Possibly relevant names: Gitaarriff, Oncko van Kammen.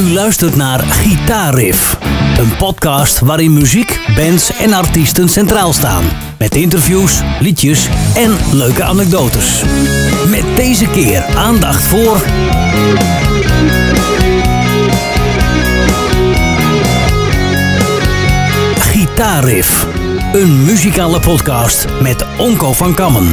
U luistert naar Gitaarriff, een podcast waarin muziek, bands en artiesten centraal staan. Met interviews, liedjes en leuke anekdotes. Met deze keer aandacht voor... Gitaarriff, een muzikale podcast met Oncko van Kammen.